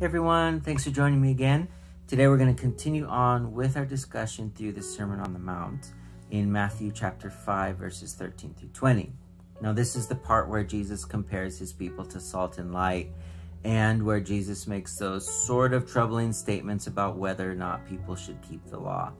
Hey everyone, thanks for joining me again. Today we're going to continue on with our discussion through the Sermon on the Mount in Matthew chapter 5 verses 13 through 20. Now this is the part where Jesus compares his people to salt and light, and where Jesus makes those sort of troubling statements about whether or not people should keep the law.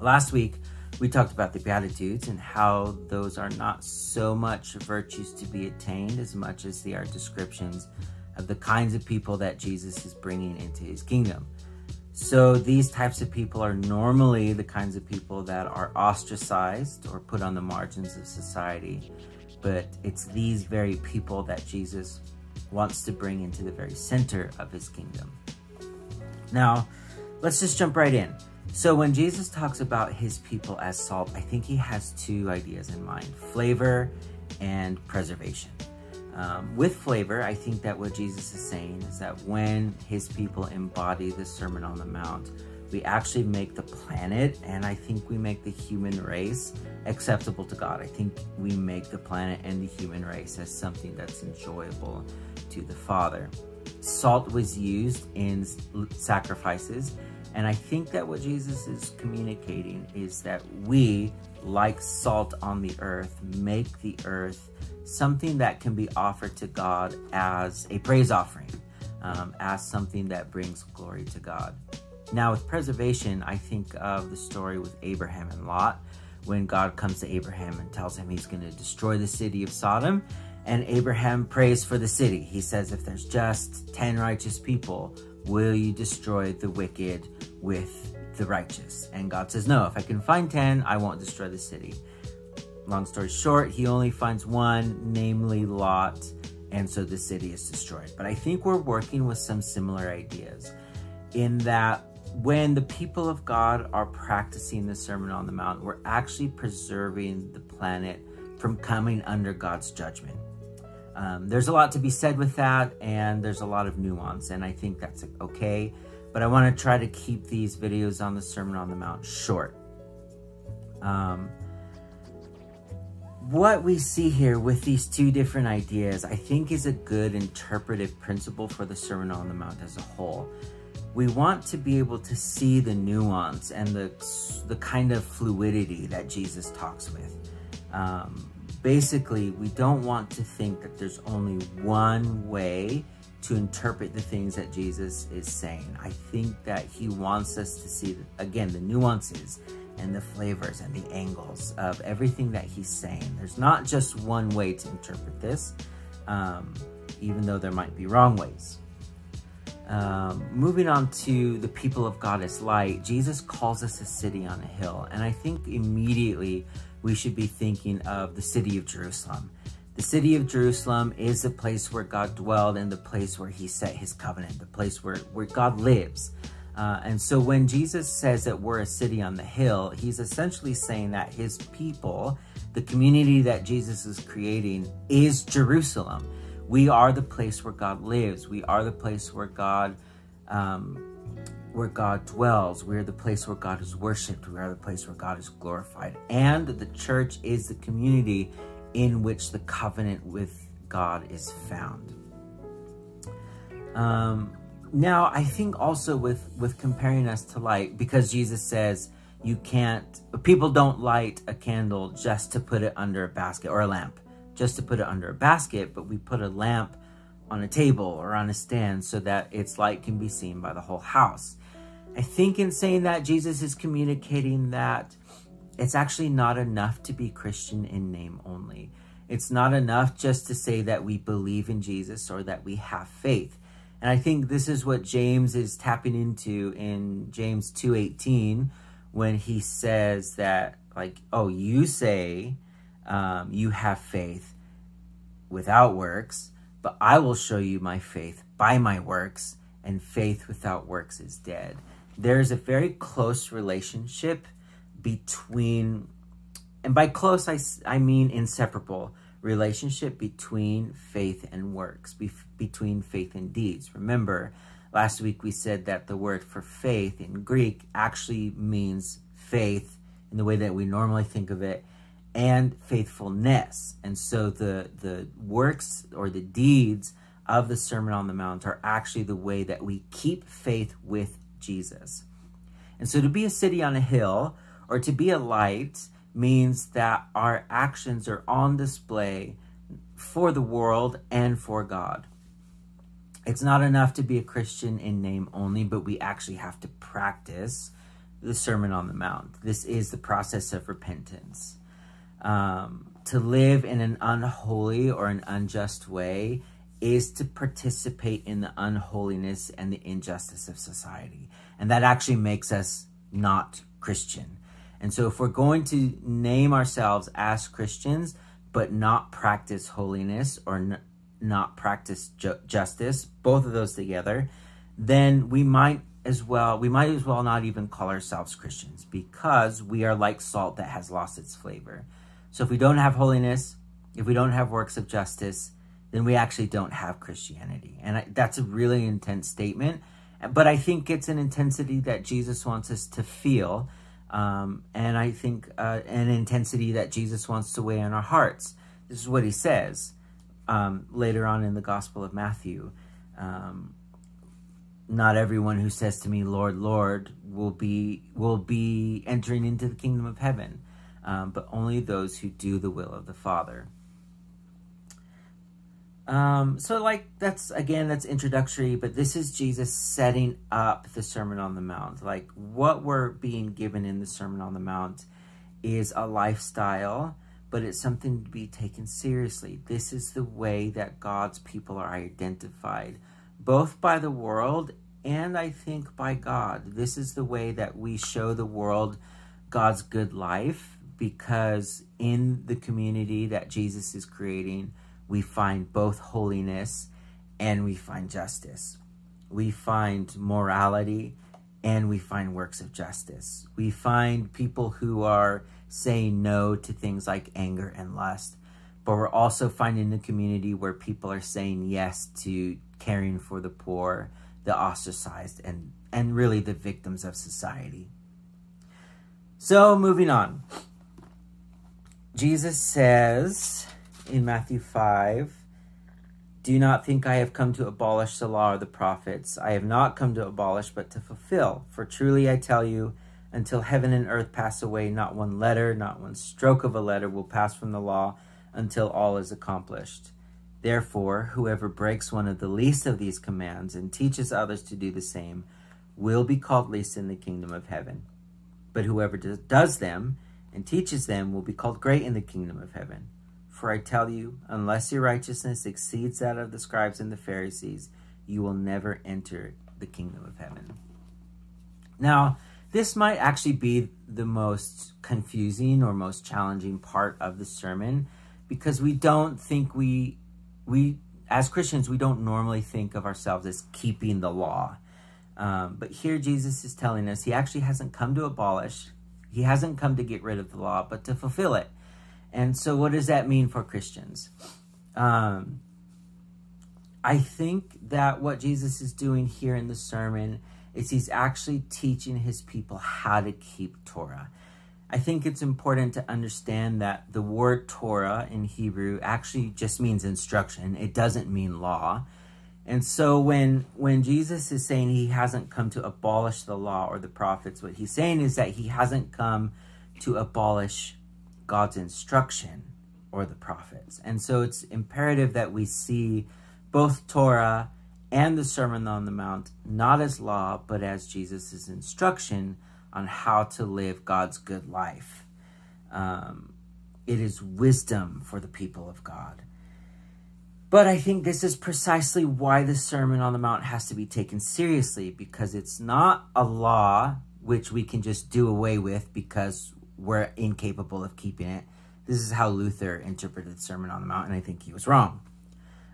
Last week we talked about the Beatitudes and how those are not so much virtues to be attained as much as they are descriptions of the kinds of people that Jesus is bringing into his kingdom. So these types of people are normally the kinds of people that are ostracized or put on the margins of society, but it's these very people that Jesus wants to bring into the very center of his kingdom. Now, let's just jump right in. So when Jesus talks about his people as salt, I think he has two ideas in mind: flavor and preservation. With flavor, I think that what Jesus is saying is that when his people embody the Sermon on the Mount, we actually make the planet, and I think we make the human race acceptable to God. I think we make the planet and the human race as something that's enjoyable to the Father. Salt was used in sacrifices, and I think that what Jesus is communicating is that we, like salt on the earth, make the earth something that can be offered to God as a praise offering, as something that brings glory to God. Now with preservation, I think of the story with Abraham and Lot, when God comes to Abraham and tells him he's going to destroy the city of Sodom, and Abraham prays for the city. He says, if there's just 10 righteous people, will you destroy the wicked with the righteous? And God says, no, if I can find 10, I won't destroy the city. Long story short, he only finds one, namely Lot, and so the city is destroyed. But I think we're working with some similar ideas, in that when the people of God are practicing the Sermon on the Mount, we're actually preserving the planet from coming under God's judgment. There's a lot to be said with that, and there's a lot of nuance, and I think that's okay. But I want to try to keep these videos on the Sermon on the Mount short. What we see here with these two different ideas, I think, is a good interpretive principle for the Sermon on the Mount as a whole. We want to be able to see the nuance and the kind of fluidity that Jesus talks with. Basically, we don't want to think that there's only one way to interpret the things that Jesus is saying. I think that he wants us to see, again, the nuances and the flavors and the angles of everything that he's saying. There's not just one way to interpret this, even though there might be wrong ways. Moving on to the people of God as light, Jesus calls us a city on a hill. And I think immediately we should be thinking of the city of Jerusalem. The city of Jerusalem is the place where God dwelled and the place where he set his covenant, the place where God lives. And so when Jesus says that we're a city on the hill, he's essentially saying that his people, the community that Jesus is creating, is Jerusalem. We are the place where God lives. We are the place where God dwells. We are the place where God is worshipped. We are the place where God is glorified. And the church is the community in which the covenant with God is found. Now, I think also with comparing us to light, because Jesus says people don't light a candle just to put it under a basket, or a lamp just to put it under a basket, but we put a lamp on a table or on a stand so that its light can be seen by the whole house. I think in saying that, Jesus is communicating that it's actually not enough to be Christian in name only. It's not enough just to say that we believe in Jesus or that we have faith. And I think this is what James is tapping into in James 2:18, when he says that, like, oh, you say you have faith without works, but I will show you my faith by my works, and faith without works is dead. There's a very close relationship between, and by close I mean inseparable, relationship between faith and works, between faith and deeds. Remember, last week we said that the word for faith in Greek actually means faith in the way that we normally think of it, and faithfulness. And so the works or the deeds of the Sermon on the Mount are actually the way that we keep faith with Jesus. And so to be a city on a hill or to be a light means that our actions are on display for the world and for God. It's not enough to be a Christian in name only, but we actually have to practice the Sermon on the Mount. This is the process of repentance. To live in an unholy or an unjust way is to participate in the unholiness and the injustice of society. And that actually makes us not Christian. And so if we're going to name ourselves as Christians, but not practice holiness or not practice justice, both of those together, then we might as well not even call ourselves Christians, because we are like salt that has lost its flavor. So if we don't have holiness, if we don't have works of justice, then we actually don't have Christianity. And that's a really intense statement, but I think it's an intensity that Jesus wants us to feel, and I think an intensity that Jesus wants to weigh on our hearts. This is what he says later on in the Gospel of Matthew. Not everyone who says to me, Lord, Lord, will be entering into the kingdom of heaven, but only those who do the will of the Father. So like, that's introductory, but this is Jesus setting up the Sermon on the Mount. Like, what we're being given in the Sermon on the Mount is a lifestyle, but it's something to be taken seriously. This is the way that God's people are identified, both by the world and I think by God. This is the way that we show the world God's good life, because in the community that Jesus is creating, we find both holiness and we find justice. We find morality and we find works of justice. We find people who are saying no to things like anger and lust, but we're also finding a community where people are saying yes to caring for the poor, the ostracized, and really the victims of society. So moving on. Jesus says in Matthew 5, "Do not think I have come to abolish the law or the prophets. I have not come to abolish, but to fulfill. For truly I tell you, until heaven and earth pass away, not one letter, not one stroke of a letter will pass from the law until all is accomplished. Therefore, whoever breaks one of the least of these commands and teaches others to do the same will be called least in the kingdom of heaven. But whoever does them and teaches them will be called great in the kingdom of heaven. For I tell you, unless your righteousness exceeds that of the scribes and the Pharisees, you will never enter the kingdom of heaven." Now, this might actually be the most confusing or most challenging part of the sermon, because we don't think we as Christians, we don't normally think of ourselves as keeping the law. But here Jesus is telling us he actually hasn't come to abolish. He hasn't come to get rid of the law, but to fulfill it. And so what does that mean for Christians? I think that what Jesus is doing here in the sermon is he's actually teaching his people how to keep Torah. I think it's important to understand that the word Torah in Hebrew actually just means instruction. It doesn't mean law. And so when Jesus is saying he hasn't come to abolish the law or the prophets, what he's saying is that he hasn't come to abolish God's instruction or the prophets. And so it's imperative that we see both Torah and the Sermon on the Mount not as law, but as Jesus's instruction on how to live God's good life. It is wisdom for the people of God. But I think this is precisely why the Sermon on the Mount has to be taken seriously, because it's not a law which we can just do away with because we're incapable of keeping it. This is how Luther interpreted the Sermon on the Mount, and I think he was wrong.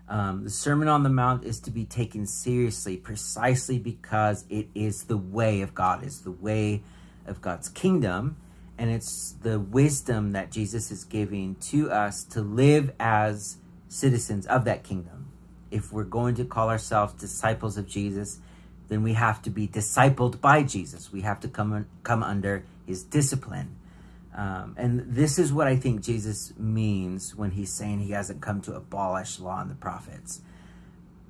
The Sermon on the Mount is to be taken seriously precisely because it is the way of God. It's the way of God's kingdom, and it's the wisdom that Jesus is giving to us to live as citizens of that kingdom. If we're going to call ourselves disciples of Jesus, then we have to be discipled by Jesus. We have to come under his discipline. And this is what I think Jesus means when he's saying he hasn't come to abolish law and the prophets.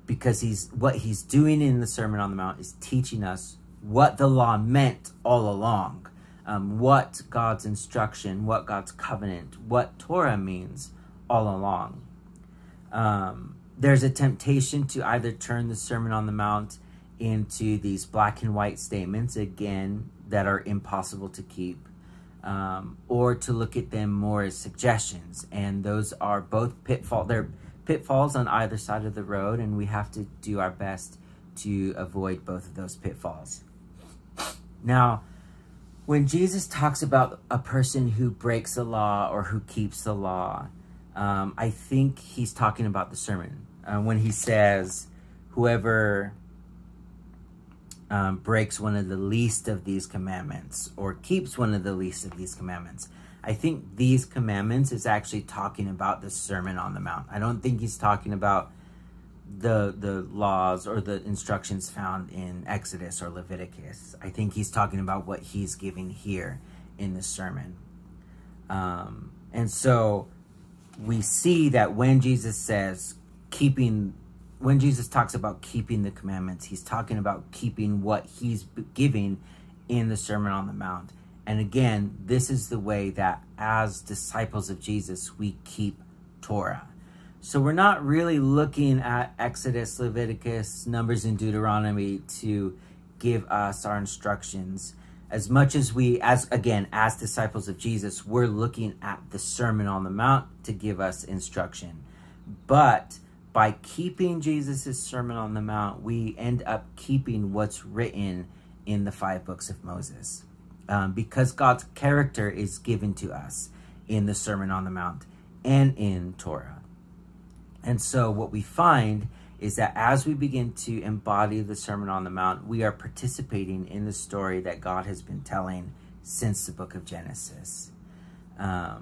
because what he's doing in the Sermon on the Mount is teaching us what the law meant all along, what God's instruction, what God's covenant, what Torah means all along. There's a temptation to either turn the Sermon on the Mount into these black and white statements, again, that are impossible to keep, or to look at them more as suggestions. And those are both pitfalls on either side of the road, and we have to do our best to avoid both of those pitfalls. Now, when Jesus talks about a person who breaks the law or who keeps the law, I think he's talking about the sermon. When he says, whoever breaks one of the least of these commandments or keeps one of the least of these commandments, I think these commandments is actually talking about the Sermon on the Mount. I don't think he's talking about the laws or the instructions found in Exodus or Leviticus. I think he's talking about what he's giving here in the sermon. And so we see that when Jesus says when Jesus talks about keeping the commandments, he's talking about keeping what he's giving in the Sermon on the Mount. And again, this is the way that as disciples of Jesus, we keep Torah. So we're not really looking at Exodus, Leviticus, Numbers, and Deuteronomy to give us our instructions. As much as as disciples of Jesus, we're looking at the Sermon on the Mount to give us instruction. But by keeping Jesus' Sermon on the Mount, we end up keeping what's written in the 5 books of Moses. Because God's character is given to us in the Sermon on the Mount and in Torah. And so what we find is that as we begin to embody the Sermon on the Mount, we are participating in the story that God has been telling since the book of Genesis. I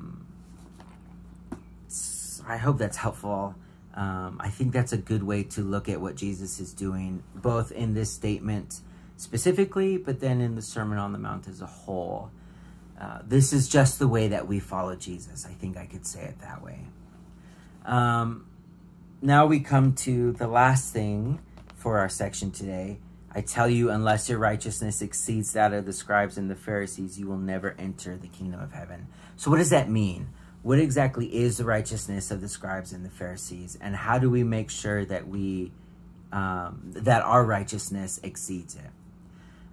hope that's helpful. I think that's a good way to look at what Jesus is doing, both in this statement specifically, but then in the Sermon on the Mount as a whole. This is just the way that we follow Jesus. I think I could say it that way. Now we come to the last thing for our section today. I tell you, unless your righteousness exceeds that of the scribes and the Pharisees, you will never enter the kingdom of heaven. So what does that mean? What exactly is the righteousness of the scribes and the Pharisees? And how do we make sure that our righteousness exceeds it?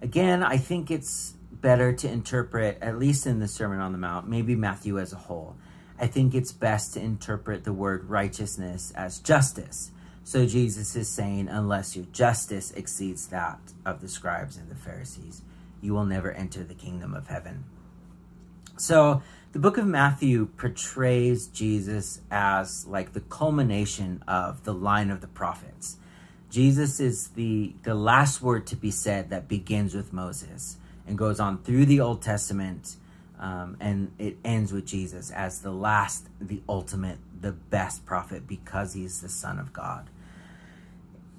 Again, I think it's better to interpret, at least in the Sermon on the Mount, maybe Matthew as a whole, I think it's best to interpret the word righteousness as justice. So Jesus is saying, unless your justice exceeds that of the scribes and the Pharisees, you will never enter the kingdom of heaven. So the book of Matthew portrays Jesus as like the culmination of the line of the prophets. Jesus is the last word to be said that begins with Moses and goes on through the Old Testament. And it ends with Jesus as the last, the ultimate, the best prophet, because he's the Son of God.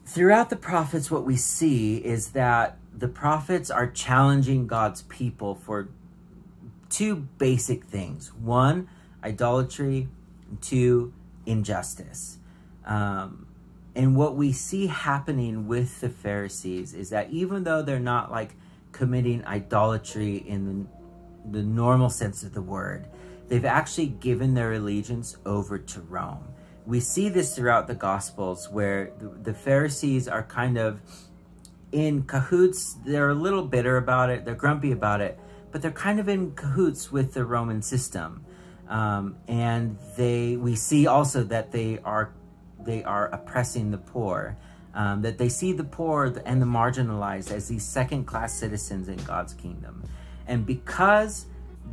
Throughout the prophets, what we see is that the prophets are challenging God's people for two basic things. One, idolatry. Two, injustice. And what we see happening with the Pharisees is that even though they're not like committing idolatry in the normal sense of the word, they've actually given their allegiance over to Rome. We see this throughout the Gospels, where the Pharisees are kind of in cahoots. They're a little bitter about it, they're grumpy about it, but they're kind of in cahoots with the Roman system. And we see also that they are oppressing the poor, that they see the poor and the marginalized as these second-class citizens in God's kingdom. And because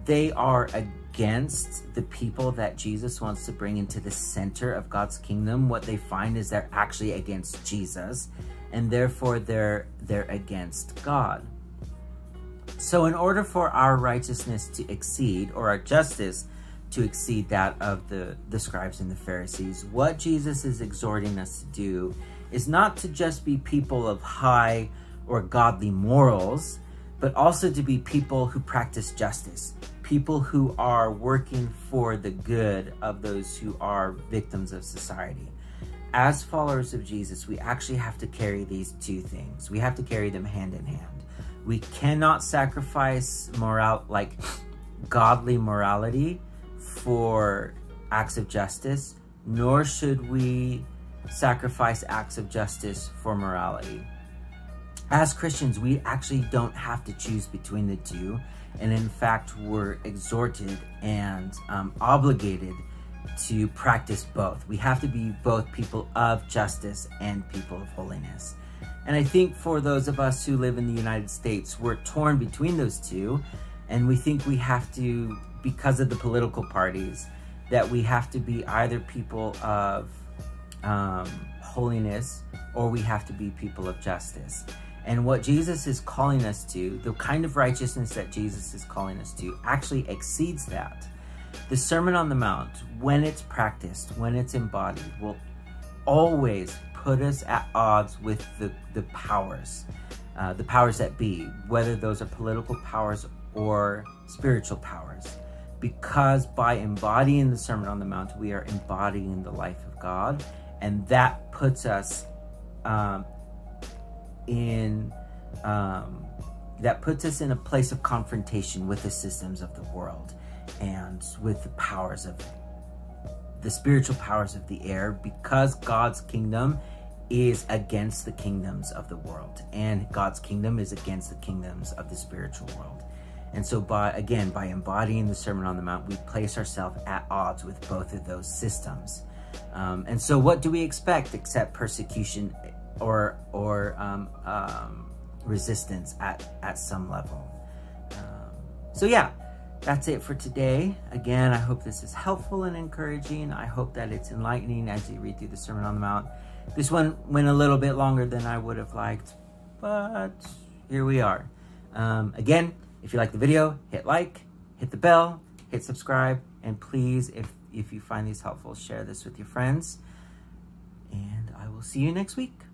they are against the people that Jesus wants to bring into the center of God's kingdom, what they find is they're actually against Jesus, and therefore they're against God. So in order for our righteousness to exceed, or our justice to exceed that of the scribes and the Pharisees, what Jesus is exhorting us to do is not to just be people of high or godly morals, but also to be people who practice justice, people who are working for the good of those who are victims of society. as followers of Jesus, we actually have to carry these two things. We have to carry them hand in hand. We cannot sacrifice godly morality for acts of justice, nor should we sacrifice acts of justice for morality. As Christians, we actually don't have to choose between the two, and in fact, we're exhorted and obligated to practice both. We have to be both people of justice and people of holiness. And I think for those of us who live in the United States, we're torn between those two, and we think we have to, because of the political parties, that we have to be either people of holiness or we have to be people of justice. And what Jesus is calling us to, the kind of righteousness that Jesus is calling us to, actually exceeds that. The Sermon on the Mount, when it's practiced, when it's embodied, will always put us at odds with the powers that be, whether those are political powers or spiritual powers. Because by embodying the Sermon on the Mount, we are embodying the life of God, and that puts us in a place of confrontation with the systems of the world and with the powers of the spiritual powers of the air, because God's kingdom is against the kingdoms of the world, and God's kingdom is against the kingdoms of the spiritual world. And so by embodying the Sermon on the Mount, we place ourselves at odds with both of those systems. And so what do we expect except persecution or resistance at some level? So yeah, that's it for today. Again, I hope this is helpful and encouraging. I hope that it's enlightening as you read through the Sermon on the Mount. This one went a little bit longer than I would have liked, but here we are. Again, if you like the video, hit like, hit the bell, hit subscribe, and please, if you find these helpful, share this with your friends. And I will see you next week.